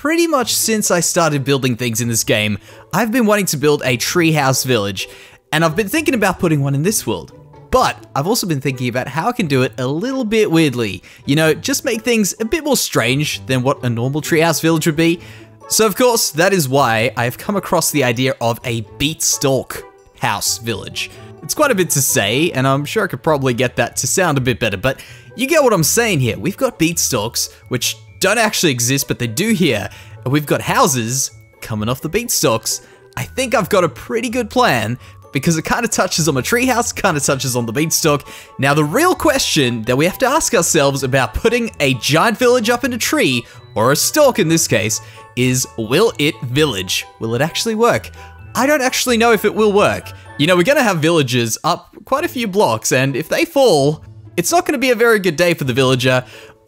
Pretty much since I started building things in this game, I've been wanting to build a treehouse village, and I've been thinking about putting one in this world. But I've also been thinking about how I can do it a little bit weirdly. You know, just make things a bit more strange than what a normal treehouse village would be. So of course, that is why I've come across the idea of a beanstalk house village. It's quite a bit to say, and I'm sure I could probably get that to sound a bit better, but you get what I'm saying here. We've got beanstalks, which don't actually exist, but they do here. And we've got houses coming off the beanstalks. I think I've got a pretty good plan, because it kind of touches on a treehouse, kind of touches on the beanstalk. Now, the real question that we have to ask ourselves about putting a giant village up in a tree, or a stalk in this case, is will it village? Will it actually work? I don't actually know if it will work. You know, we're gonna have villages up quite a few blocks, and if they fall, it's not gonna be a very good day for the villager,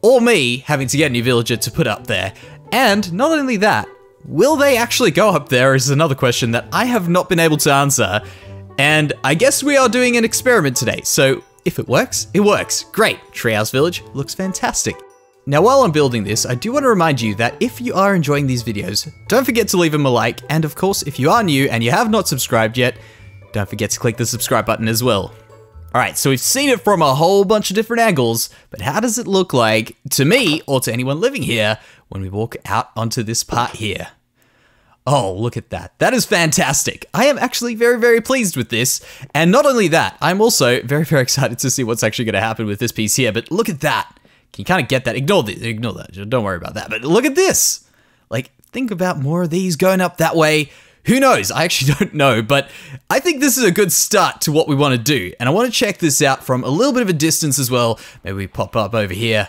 or me having to get a new villager to put up there. And not only that, will they actually go up there is another question that I have not been able to answer. And I guess we are doing an experiment today, so if it works, it works. Great, treehouse village looks fantastic. Now while I'm building this, I do want to remind you that if you are enjoying these videos, don't forget to leave them a like, and of course, if you are new and you have not subscribed yet, don't forget to click the subscribe button as well. Alright, so we've seen it from a whole bunch of different angles, but how does it look like to me, or to anyone living here, when we walk out onto this part here? Oh, look at that. That is fantastic. I am actually very, very pleased with this. And not only that, I'm also very, very excited to see what's actually going to happen with this piece here. But look at that. Can you kind of get that? Ignore that. Don't worry about that. But look at this. Like, think about more of these going up that way. Who knows? I actually don't know. But I think this is a good start to what we want to do. And I want to check this out from a little bit of a distance as well. Maybe we pop up over here.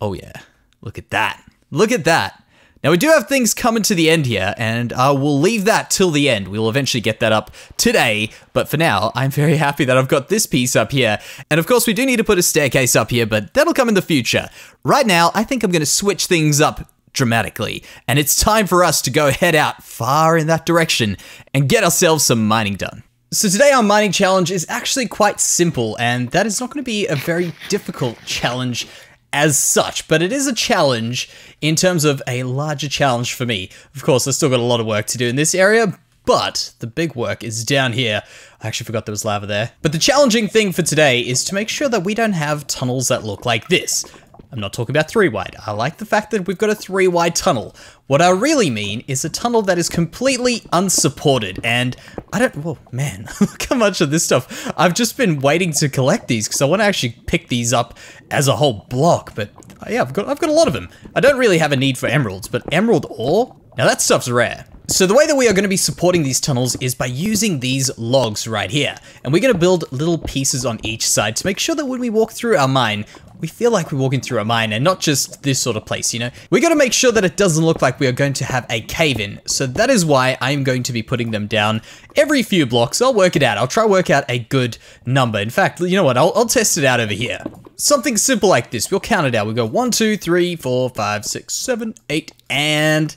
Oh, yeah. Look at that. Look at that. Now, we do have things coming to the end here, and we'll leave that till the end. We'll eventually get that up today, but for now, I'm very happy that I've got this piece up here. And of course, we do need to put a staircase up here, but that'll come in the future. Right now, I think I'm going to switch things up dramatically, and it's time for us to go head out far in that direction and get ourselves some mining done. So today our mining challenge is actually quite simple, and that is not going to be a very difficult challenge as such, but it is a challenge in terms of a larger challenge for me. Of course, I've still got a lot of work to do in this area, but the big work is down here. I actually forgot there was lava there. But the challenging thing for today is to make sure that we don't have tunnels that look like this. I'm not talking about 3-wide. I like the fact that we've got a 3-wide tunnel. What I really mean is a tunnel that is completely unsupported, and I don't, whoa, man, look how much of this stuff. I've just been waiting to collect these because I want to actually pick these up as a whole block, but yeah, I've got a lot of them. I don't really have a need for emeralds, but emerald ore? Now that stuff's rare. So the way that we are going to be supporting these tunnels is by using these logs right here. And we're going to build little pieces on each side to make sure that when we walk through our mine, we feel like we're walking through a mine and not just this sort of place, you know? We got to make sure that it doesn't look like we are going to have a cave-in. So that is why I'm going to be putting them down every few blocks. I'll work it out. I'll try to work out a good number. In fact, you know what? I'll test it out over here. Something simple like this. We'll count it out. We'll go 1, 2, 3, 4, 5, 6, 7, 8, and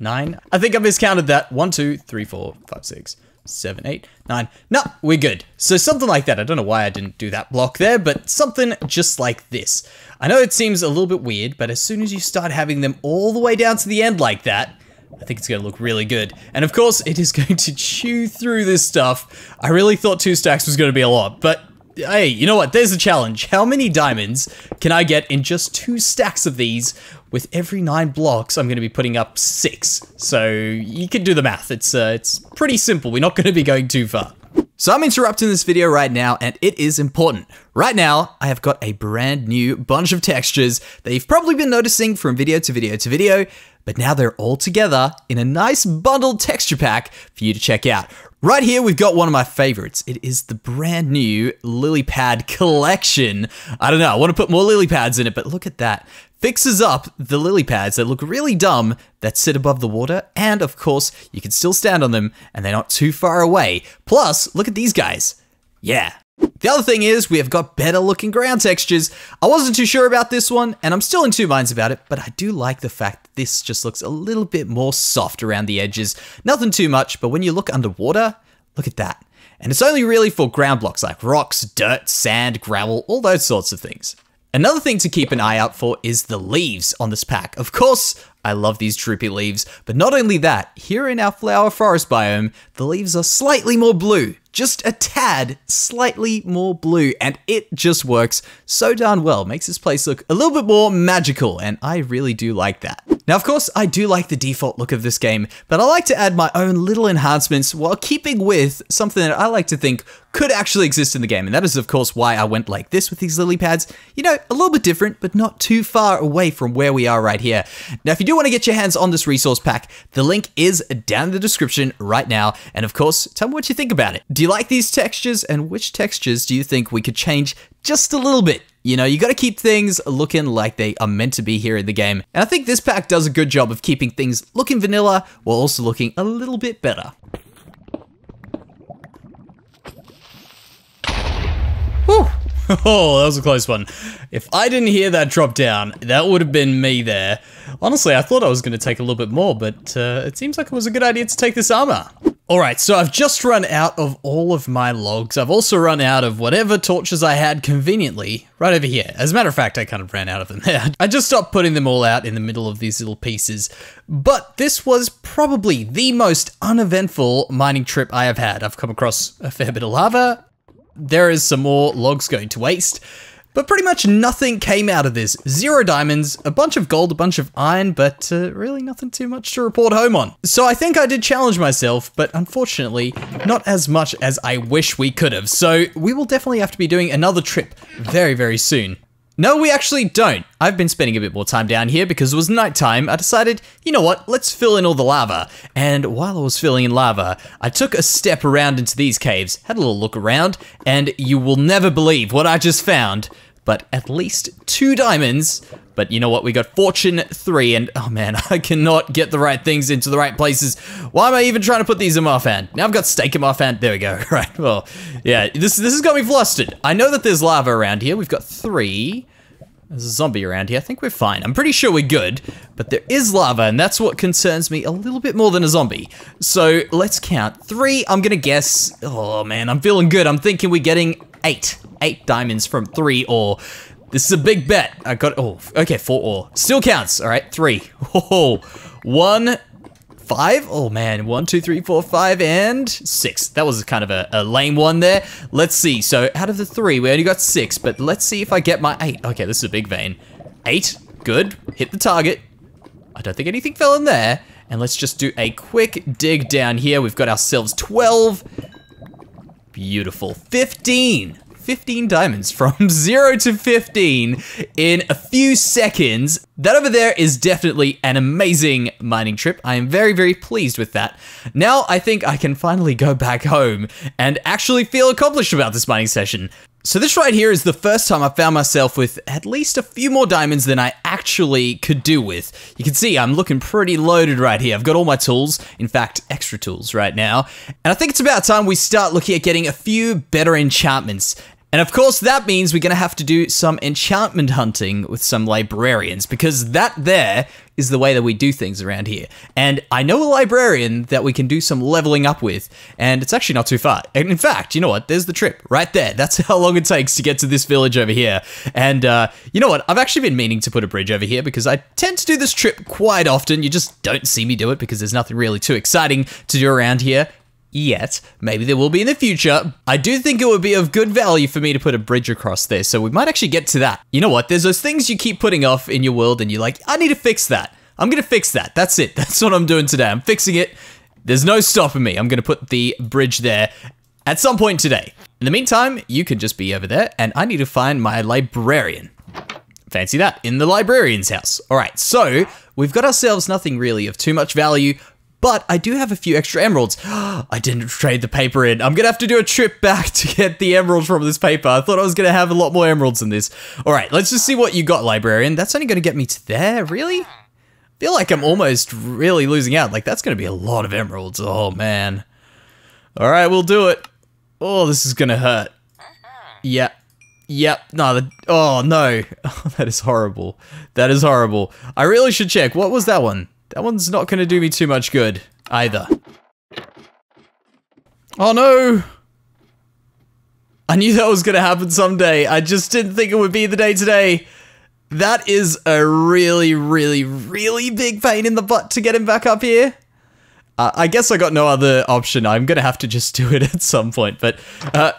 9. I think I miscounted that. 1, 2, 3, 4, 5, 6, 7, 8, 9. No, we're good. So something like that. I don't know why I didn't do that block there, but something just like this. I know it seems a little bit weird, but as soon as you start having them all the way down to the end like that, I think it's going to look really good. And of course, it is going to chew through this stuff. I really thought 2 stacks was going to be a lot, but hey, you know what? There's a challenge. How many diamonds can I get in just 2 stacks of these? With every 9 blocks, I'm going to be putting up 6. So you can do the math. It's pretty simple. We're not going to be going too far. So I'm interrupting this video right now, and it is important. Right now, I have got a brand new bunch of textures that you've probably been noticing from video to video to video, but now they're all together in a nice bundled texture pack for you to check out. Right here, we've got one of my favorites. It is the brand new lily pad collection. I don't know, I want to put more lily pads in it, but look at that. Fixes up the lily pads that look really dumb that sit above the water, and of course, you can still stand on them and they're not too far away. Plus, look at these guys. Yeah. The other thing is we have got better looking ground textures. I wasn't too sure about this one, and I'm still in 2 minds about it, but I do like the fact that this just looks a little bit more soft around the edges. Nothing too much, but when you look underwater, look at that. And it's only really for ground blocks like rocks, dirt, sand, gravel, all those sorts of things. Another thing to keep an eye out for is the leaves on this pack. Of course, I love these droopy leaves, but not only that, here in our flower forest biome, the leaves are slightly more blue, just a tad slightly more blue, and it just works so darn well, makes this place look a little bit more magical, and I really do like that. Now, of course, I do like the default look of this game, but I like to add my own little enhancements while keeping with something that I like to think could actually exist in the game, and that is, of course, why I went like this with these lily pads. You know, a little bit different, but not too far away from where we are right here. Now, if you do want to get your hands on this resource pack, the link is down in the description right now, and of course, tell me what you think about it. Do you like these textures, and which textures do you think we could change just a little bit? You know, you gotta keep things looking like they are meant to be here in the game. And I think this pack does a good job of keeping things looking vanilla while also looking a little bit better. Whew. Oh, that was a close one. If I didn't hear that drop down, that would have been me there. Honestly, I thought I was gonna take a little bit more, but it seems like it was a good idea to take this armor. Alright, so I've just run out of all of my logs. I've also run out of whatever torches I had conveniently right over here. As a matter of fact, I kind of ran out of them there. I just stopped putting them all out in the middle of these little pieces. But this was probably the most uneventful mining trip I have had. I've come across a fair bit of lava. There is some more logs going to waste. But pretty much nothing came out of this. 0 diamonds, a bunch of gold, a bunch of iron, but really nothing too much to report home on. So I think I did challenge myself, but unfortunately, not as much as I wish we could have. So we will definitely have to be doing another trip very, very soon. No, we actually don't. I've been spending a bit more time down here because it was nighttime. I decided, you know what, let's fill in all the lava. And while I was filling in lava, I took a step around into these caves, had a little look around, and you will never believe what I just found, but at least 2 diamonds. But you know what, we got fortune 3, and oh man, I cannot get the right things into the right places. Why am I even trying to put these in my offhand? Now I've got steak in my offhand, there we go, right? Well, yeah, this has got me flustered. I know that there's lava around here, we've got 3. There's a zombie around here. I think we're fine. I'm pretty sure we're good, but there is lava, and that's what concerns me a little bit more than a zombie. So let's count. 3, I'm gonna guess. Oh man, I'm feeling good. I'm thinking we're getting 8 diamonds from 3 ore. This is a big bet. I got, oh, okay, 4 ore. Still counts, all right, 3. Oh, 1, 5. Oh man, 1, 2, 3, 4, 5, and 6. That was kind of a lame one there. Let's see, so out of the 3, we only got 6, but let's see if I get my 8. Okay, this is a big vein. 8, good, hit the target. I don't think anything fell in there. And let's just do a quick dig down here. We've got ourselves 12, beautiful, 15. 15 diamonds from 0 to 15 in a few seconds. That over there is definitely an amazing mining trip. I am very, very pleased with that. Now I think I can finally go back home and actually feel accomplished about this mining session. So this right here is the first time I found myself with at least a few more diamonds than I actually could do with. You can see I'm looking pretty loaded right here. I've got all my tools, in fact, extra tools right now. And I think it's about time we start looking at getting a few better enchantments. And of course, that means we're gonna have to do some enchantment hunting with some librarians, because that there is the way that we do things around here. And I know a librarian that we can do some leveling up with, and it's actually not too far. And in fact, you know what, there's the trip right there. That's how long it takes to get to this village over here. And you know what, I've actually been meaning to put a bridge over here because I tend to do this trip quite often. You just don't see me do it because there's nothing really too exciting to do around here. Yet, maybe there will be in the future. I do think it would be of good value for me to put a bridge across there, so we might actually get to that. You know what, there's those things you keep putting off in your world and you're like, I need to fix that. I'm gonna fix that, that's it. That's what I'm doing today, I'm fixing it. There's no stopping me. I'm gonna put the bridge there at some point today. In the meantime, you could just be over there and I need to find my librarian. Fancy that, in the librarian's house. All right, so we've got ourselves nothing really of too much value, but I do have a few extra emeralds. I didn't trade the paper in. I'm gonna have to do a trip back to get the emeralds from this paper. I thought I was gonna have a lot more emeralds than this. All right, let's just see what you got, librarian. That's only gonna get me to there, really? I feel like I'm almost really losing out. Like, that's gonna be a lot of emeralds. Oh, man. All right, we'll do it. Oh, this is gonna hurt. Yep. Yep. No, oh, no. Oh, that is horrible. That is horrible. I really should check. What was that one? That one's not gonna do me too much good, either. Oh no! I knew that was gonna happen someday, I just didn't think it would be the day today. That is a really, really, really big pain in the butt to get him back up here. I guess I got no other option. I'm going to have to just do it at some point. But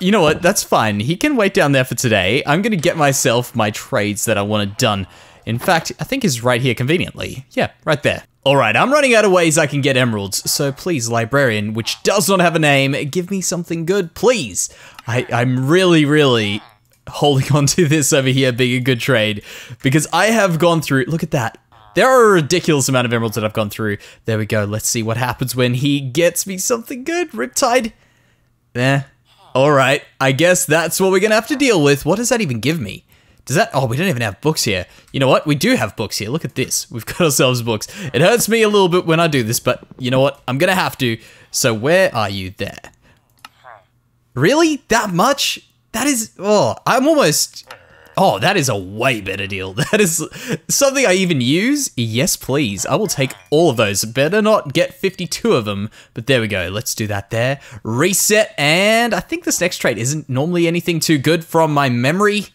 you know what? That's fine. He can wait down there for today. I'm going to get myself my trades that I wanted done. In fact, I think he's right here conveniently. Yeah, right there. All right, I'm running out of ways I can get emeralds. So please, librarian, which does not have a name, give me something good, please. I'm really, really holding on to this over here being a good trade because I have gone through, look at that. There are a ridiculous amount of emeralds that I've gone through. There we go. Let's see what happens when he gets me something good. Riptide. Eh. All right. I guess that's what we're going to have to deal with. What does that even give me? Does that... Oh, we don't even have books here. You know what? We do have books here. Look at this. We've got ourselves books. It hurts me a little bit when I do this, but you know what? I'm going to have to. So where are you there? Really? That much? That is... Oh, I'm almost... Oh, that is a way better deal. That is something I even use. Yes, please. I will take all of those. Better not get 52 of them. But there we go. Let's do that there. Reset. And I think this next trade isn't normally anything too good from my memory.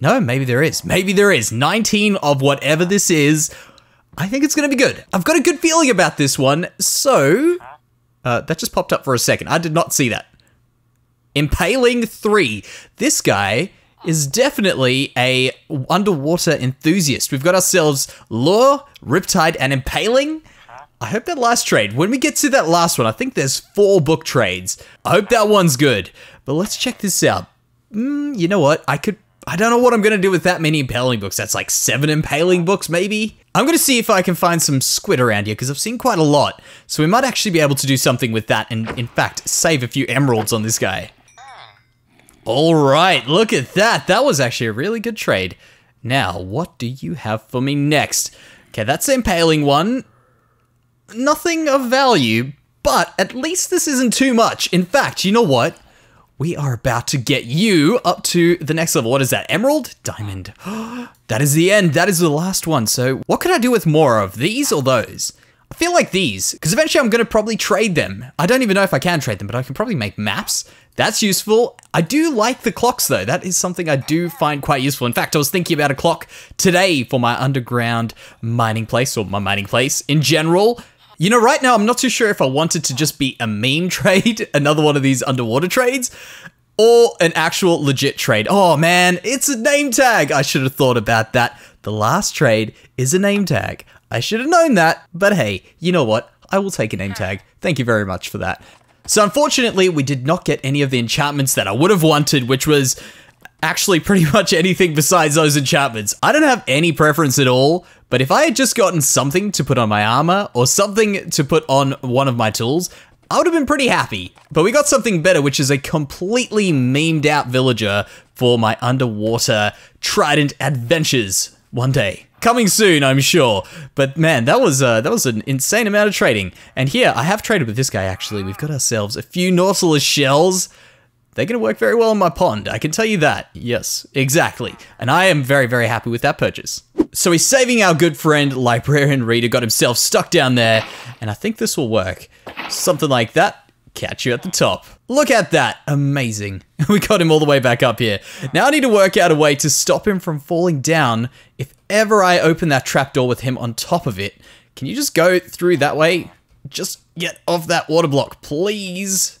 No, maybe there is. Maybe there is. 19 of whatever this is. I think it's going to be good. I've got a good feeling about this one. So, that just popped up for a second. I did not see that. Impaling 3. This guy... is definitely a underwater enthusiast. We've got ourselves Lure, Riptide, and Impaling. I hope that last trade, when we get to that last one, I think there's 4 book trades. I hope that one's good. But let's check this out. You know what? I don't know what I'm going to do with that many Impaling books. That's like 7 Impaling books, maybe? I'm going to see if I can find some squid around here, because I've seen quite a lot. So we might actually be able to do something with that and, in fact, save a few emeralds on this guy. All right, look at that. That was actually a really good trade. Now, what do you have for me next? Okay, that's the Impaling one. Nothing of value, but at least this isn't too much. In fact, you know what? We are about to get you up to the next level. What is that? Emerald? Diamond. That is the end. That is the last one. So what could I do with more of? These or those? I feel like these, because eventually I'm going to probably trade them. I don't even know if I can trade them, but I can probably make maps. That's useful. I do like the clocks, though. That is something I do find quite useful. In fact, I was thinking about a clock today for my underground mining place, or my mining place in general. You know, right now, I'm not too sure if I wanted to just be a meme trade, another one of these underwater trades, or an actual legit trade. Oh, man, it's a name tag. I should have thought about that. The last trade is a name tag. I should have known that, but hey, you know what? I will take a name tag. Thank you very much for that. So unfortunately, we did not get any of the enchantments that I would have wanted, which was actually pretty much anything besides those enchantments. I don't have any preference at all, but if I had just gotten something to put on my armor or something to put on one of my tools, I would have been pretty happy. But we got something better, which is a completely memed out villager for my underwater trident adventures one day. Coming soon, I'm sure. But man, that was an insane amount of trading. And here, I have traded with this guy, actually. We've got ourselves a few Nautilus shells. They're going to work very well in my pond. I can tell you that. Yes, exactly. And I am very, very happy with that purchase. So he's saving our good friend, Librarian Reader, got himself stuck down there. And I think this will work. Something like that. Catch you at the top. Look at that. Amazing. We got him all the way back up here. Now I need to work out a way to stop him from falling down if ever I open that trapdoor with him on top of it. Can you just go through that way? Just get off that water block, please.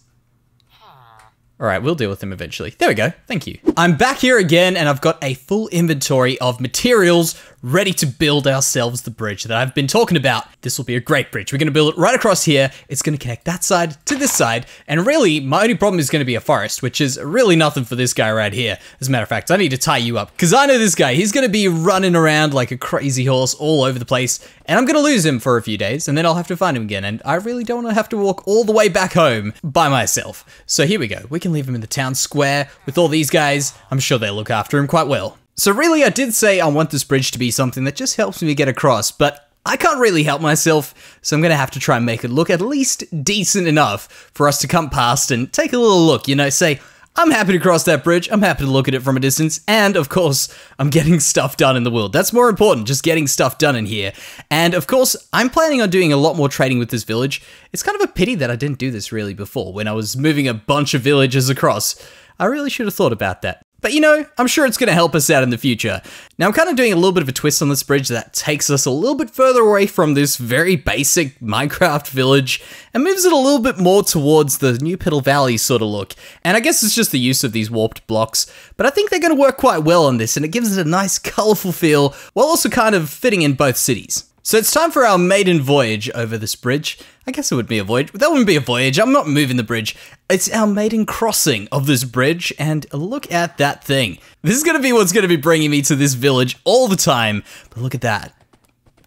All right, we'll deal with him eventually. There we go. Thank you. I'm back here again, and I've got a full inventory of materials ready to build ourselves the bridge that I've been talking about. This will be a great bridge. We're going to build it right across here. It's going to connect that side to this side. And really, my only problem is going to be a forest, which is really nothing for this guy right here. As a matter of fact, I need to tie you up because I know this guy. He's going to be running around like a crazy horse all over the place, and I'm going to lose him for a few days, and then I'll have to find him again. And I really don't want to have to walk all the way back home by myself. So here we go. We can leave him in the town square with all these guys. I'm sure they look after him quite well. So really, I did say I want this bridge to be something that just helps me get across, but I can't really help myself, so I'm going to have to try and make it look at least decent enough for us to come past and take a little look, you know, say, I'm happy to cross that bridge, I'm happy to look at it from a distance, and of course, I'm getting stuff done in the world. That's more important, just getting stuff done in here. And of course, I'm planning on doing a lot more trading with this village. It's kind of a pity that I didn't do this really before, when I was moving a bunch of villages across. I really should have thought about that. But you know, I'm sure it's going to help us out in the future. Now I'm kind of doing a little bit of a twist on this bridge that takes us a little bit further away from this very basic Minecraft village and moves it a little bit more towards the New Piddle Valley sort of look. And I guess it's just the use of these warped blocks, but I think they're going to work quite well on this and it gives it a nice colourful feel while also kind of fitting in both cities. So it's time for our maiden voyage over this bridge. I guess it would be a voyage. That wouldn't be a voyage. I'm not moving the bridge. It's our maiden crossing of this bridge, and look at that thing. This is going to be what's going to be bringing me to this village all the time. But look at that.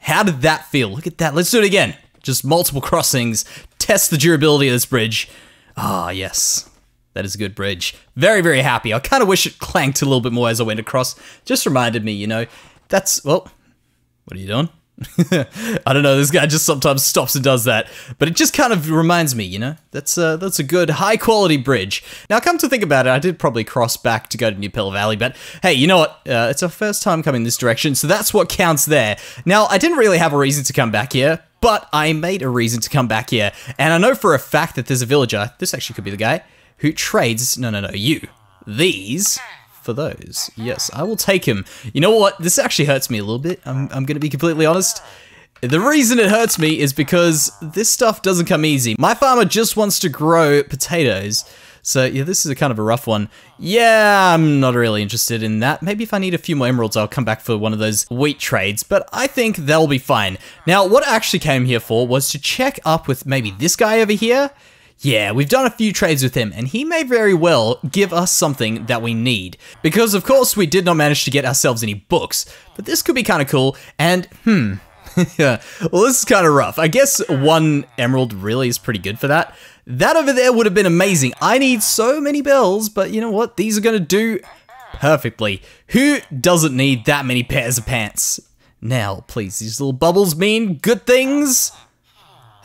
How did that feel? Look at that. Let's do it again. Just multiple crossings. Test the durability of this bridge. Ah, yes. That is a good bridge. Very, very happy. I kind of wish it clanked a little bit more as I went across. Just reminded me, you know, that's, well, what are you doing? I don't know, this guy just sometimes stops and does that, but it just kind of reminds me, you know, that's a good high quality bridge. Now come to think about it, I did probably cross back to go to New Piddle Valley, but hey, you know what, it's our first time coming this direction, so that's what counts there. Now I didn't really have a reason to come back here, but I made a reason to come back here, and I know for a fact that there's a villager, this actually could be the guy, who trades, these for those. Yes, I will take him. You know what? This actually hurts me a little bit. I'm going to be completely honest. The reason it hurts me is because this stuff doesn't come easy. My farmer just wants to grow potatoes. So yeah, this is a kind of a rough one. Yeah, I'm not really interested in that. Maybe if I need a few more emeralds, I'll come back for one of those wheat trades, but I think that'll be fine. Now, what I actually came here for was to check up with maybe this guy over here. Yeah, we've done a few trades with him, and he may very well give us something that we need. Because, of course, we did not manage to get ourselves any books, but this could be kind of cool, and, well, this is kind of rough. I guess one emerald really is pretty good for that. That over there would have been amazing. I need so many bells, but you know what? These are going to do perfectly. Who doesn't need that many pairs of pants? Now, please, these little bubbles mean good things.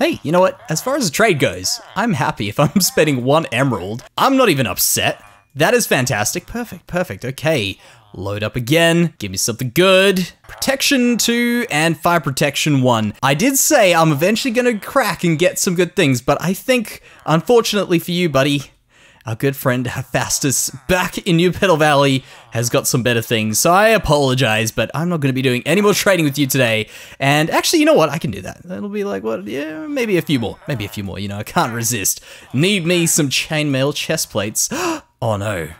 Hey, you know what? As far as the trade goes, I'm happy if I'm spending one emerald. I'm not even upset. That is fantastic. Perfect, perfect. Okay, load up again. Give me something good. Protection 2 and fire protection 1. I did say I'm eventually going to crack and get some good things, but I think, unfortunately for you, buddy, our good friend Hephaestus back in New Piddle Valley has got some better things, so I apologize, but I'm not going to be doing any more trading with you today. And actually, you know what? I can do that. That'll be like, what? Yeah, maybe a few more. Maybe a few more, you know, I can't resist. Need me some chainmail chest plates. Oh no.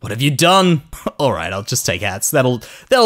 What have you done? All right, I'll just take hats. That'll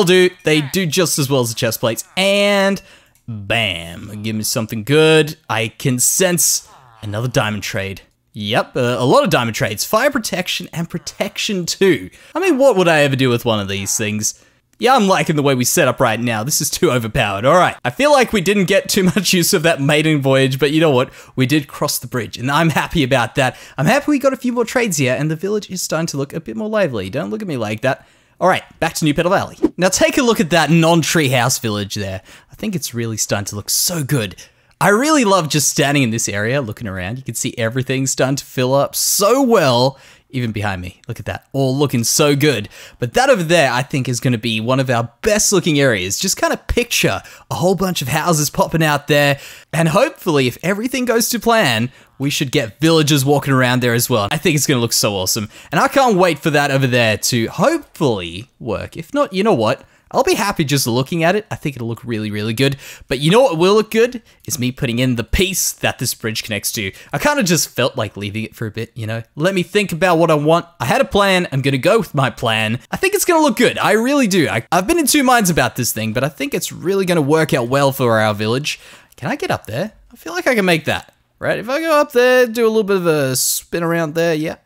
do. They do just as well as the chest plates. And bam, give me something good. I can sense another diamond trade. Yep, a lot of diamond trades. Fire protection and protection 2. I mean, what would I ever do with one of these things? Yeah, I'm liking the way we set up right now. This is too overpowered. All right. I feel like we didn't get too much use of that maiden voyage, but you know what? We did cross the bridge, and I'm happy about that. I'm happy we got a few more trades here, and the village is starting to look a bit more lively. Don't look at me like that. All right, back to New Piddle Valley. Now, take a look at that non-treehouse village there. I think it's really starting to look so good. I really love just standing in this area, looking around. You can see everything's starting to fill up so well, even behind me. Look at that, all looking so good. But that over there, I think, is going to be one of our best looking areas. Just kind of picture a whole bunch of houses popping out there. And hopefully, if everything goes to plan, we should get villagers walking around there as well. I think it's going to look so awesome. And I can't wait for that over there to hopefully work. If not, you know what? I'll be happy just looking at it. I think it'll look really, really good. But you know what will look good? Is me putting in the piece that this bridge connects to. I kind of just felt like leaving it for a bit, you know? Let me think about what I want. I had a plan. I'm going to go with my plan. I think it's going to look good. I really do. I've been in two minds about this thing, but I think it's really going to work out well for our village. Can I get up there? I feel like I can make that. Right, if I go up there, do a little bit of a spin around there, yeah.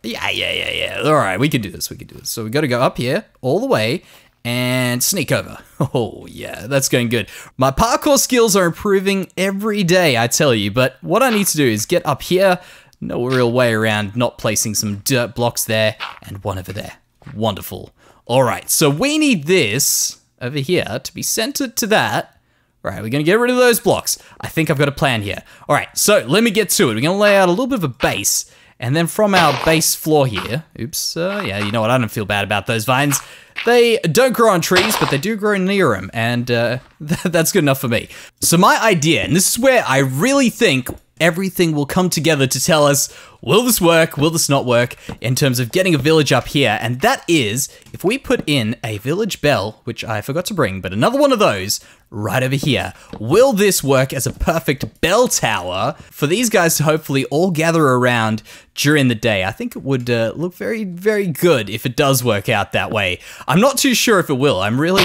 All right, we can do this, So we got to go up here all the way and sneak over. Oh yeah, that's going good. My parkour skills are improving every day, I tell you, but what I need to do is get up here, no real way around not placing some dirt blocks there, and one over there. Wonderful. All right, so we need this over here to be centered to that. All right, we're gonna get rid of those blocks. I think I've got a plan here. All right, so let me get to it. We're gonna lay out a little bit of a base, and then from our base floor here, oops, yeah, you know what, I don't feel bad about those vines. They don't grow on trees, but they do grow near them, and that's good enough for me. So my idea, and this is where I really think everything will come together to tell us, will this work, will this not work, in terms of getting a village up here. And that is, if we put in a village bell, which I forgot to bring, but another one of those right over here. Will this work as a perfect bell tower for these guys to hopefully all gather around during the day? I think it would look very, very good if it does work out that way. I'm not too sure if it will. I'm really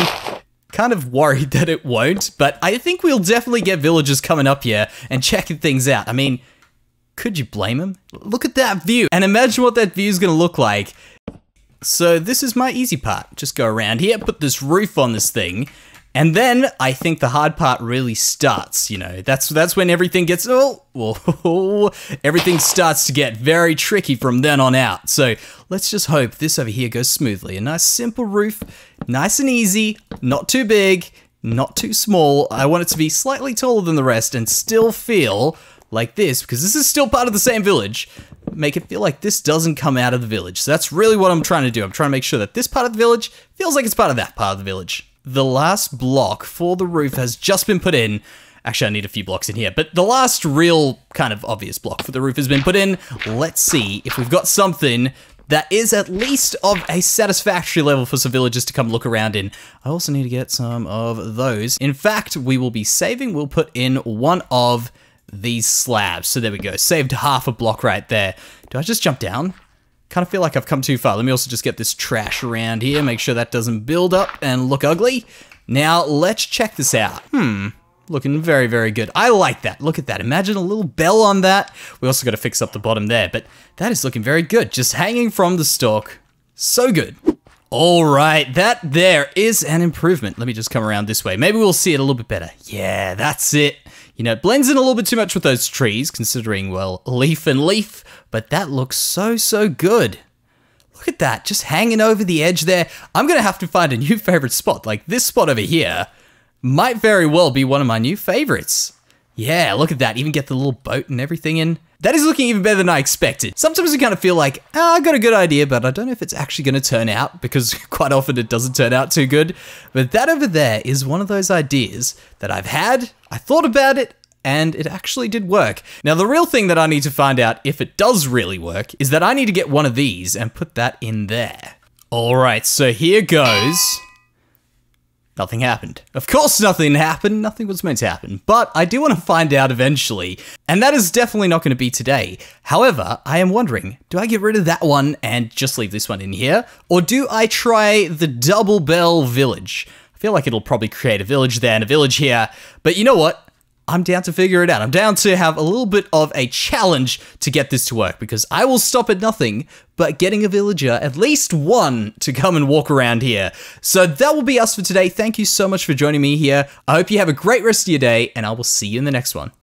kind of worried that it won't, but I think we'll definitely get villagers coming up here and checking things out. I mean, could you blame them? Look at that view and imagine what that view is going to look like. So this is my easy part. Just go around here, put this roof on this thing, and then I think the hard part really starts. You know, that's when everything gets, everything starts to get very tricky from then on out. So let's just hope this over here goes smoothly. A nice simple roof, nice and easy, not too big, not too small. I want it to be slightly taller than the rest and still feel like this, because this is still part of the same village. Make it feel like this doesn't come out of the village. So that's really what I'm trying to do. I'm trying to make sure that this part of the village feels like it's part of that part of the village. The last block for the roof has just been put in. Actually, I need a few blocks in here, but the last real kind of obvious block for the roof has been put in. Let's see if we've got something that is at least of a satisfactory level for some villagers to come look around in. I also need to get some of those. In fact, we will be saving. We'll put in one of these slabs. So there we go. Saved half a block right there. Do I just jump down? Kind of feel like I've come too far. Let me also just get this trash around here, make sure that doesn't build up and look ugly. Now, let's check this out. Looking very, very good. I like that. Look at that. Imagine a little bell on that. We also got to fix up the bottom there, but that is looking very good. Just hanging from the stalk. So good. All right, that there is an improvement. Let me just come around this way. Maybe we'll see it a little bit better. Yeah, that's it. You know, it blends in a little bit too much with those trees, considering, well, leaf and leaf, but that looks so, so good. Look at that, just hanging over the edge there. I'm gonna have to find a new favorite spot. Like this spot over here might very well be one of my new favorites. Yeah, look at that, even get the little boat and everything in. That is looking even better than I expected. Sometimes I kind of feel like, I got a good idea, but I don't know if it's actually gonna turn out, because quite often it doesn't turn out too good. But that over there is one of those ideas that I've had, I thought about it, and it actually did work. Now, the real thing that I need to find out if it does really work is that I need to get one of these and put that in there. All right, so here goes. Nothing happened. Of course nothing happened. Nothing was meant to happen, but I do want to find out eventually, and that is definitely not going to be today. However, I am wondering, do I get rid of that one and just leave this one in here, or do I try the double bell village? I feel like it'll probably create a village there and a village here, but you know what? I'm down to figure it out. I'm down to have a little bit of a challenge to get this to work, because I will stop at nothing but getting a villager, at least one, to come and walk around here. So that will be us for today. Thank you so much for joining me here. I hope you have a great rest of your day, and I will see you in the next one.